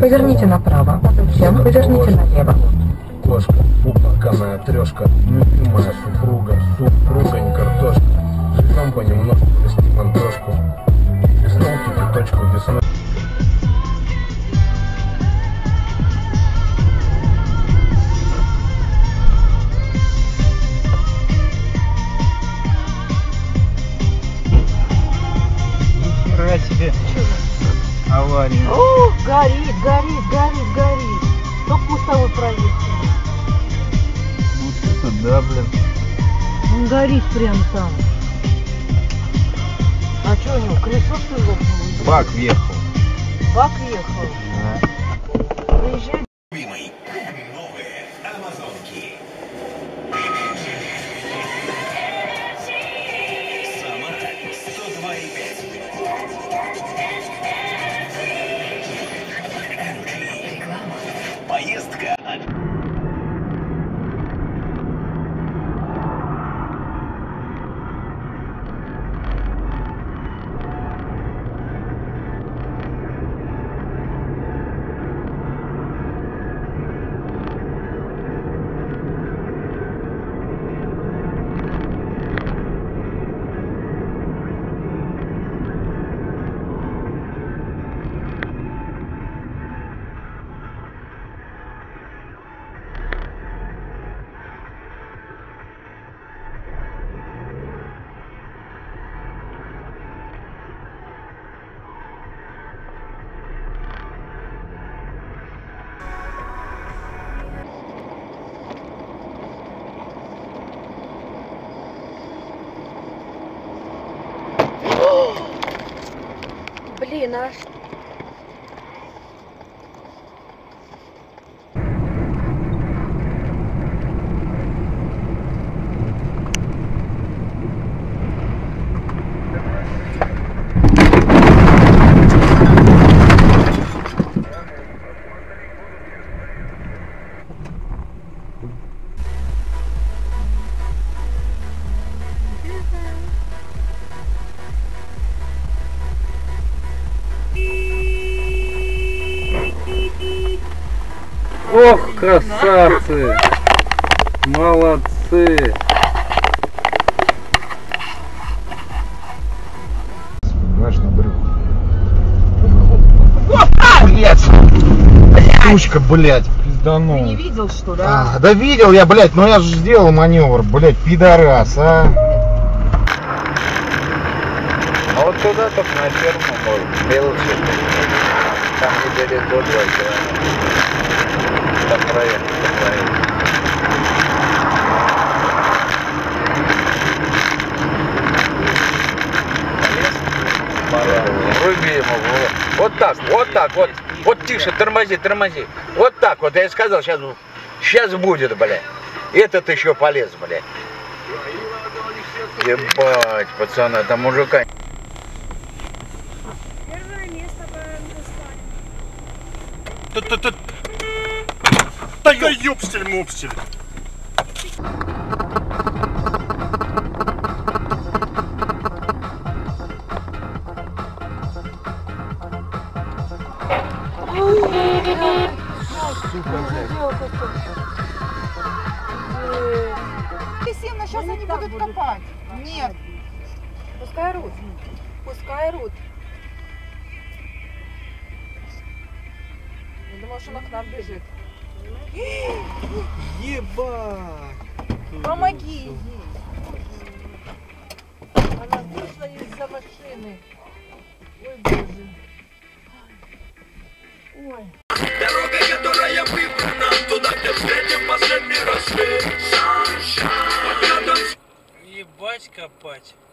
Поверните направо, затем поверните налево. Кошка, упаканная трешка, любимая супруга, супругань картошка. Живем понемножку, растим антошку. Весном кипяточку, весной... Нифига себе авария. О, горит, горит, горит, горит. Только кустовой проехал. Ну что-то да, блин. Он горит прям там. А что у него, колесо что ли лопнуло? Бак въехал. Бак въехал? Да. Приезжай. Любимый, новые амазонки. Самара 102,5. Реклама. Поездка от... Блин, а что? Ох, красавцы! Молодцы! Знаешь, на брюк. Блядь! Сучка, блядь! Пиздану. Ты не видел, что, да? А, да видел я, блядь, но я же сделал маневр, блядь, пидорас, а! А вот туда только на черном можно, белый цвет. Там недели до 2 километра. Так проехал, так проехал. Руби ему в лоб. Вот так, вот так, вот. Вот тише, тормози, тормози. Вот так вот, я и сказал, сейчас будет, блядь. Этот еще полез, блядь. Ебать, пацаны, там мужика. Первое место по Антостану. Тут. Да ёпсель-мопсель. Агрессивно, сейчас они будут копать. Нет. Пускай рут. Пускай рут. Я думала, что она к нам бежит. Ебать! Помоги ей! Она вышла из-за машины. Ой, боже. Ой. Дорога, которая выбрана, туда, где встретим последний рассвет. Ебать копать!